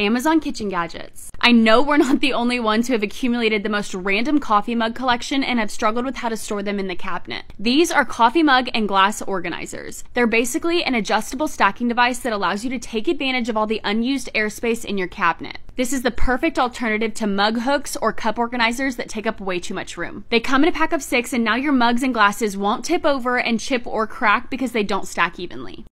Amazon kitchen gadgets. I know we're not the only ones who have accumulated the most random coffee mug collection and have struggled with how to store them in the cabinet. These are coffee mug and glass organizers. They're basically an adjustable stacking device that allows you to take advantage of all the unused airspace in your cabinet. This is the perfect alternative to mug hooks or cup organizers that take up way too much room. They come in a pack of 6, and now your mugs and glasses won't tip over and chip or crack because they don't stack evenly.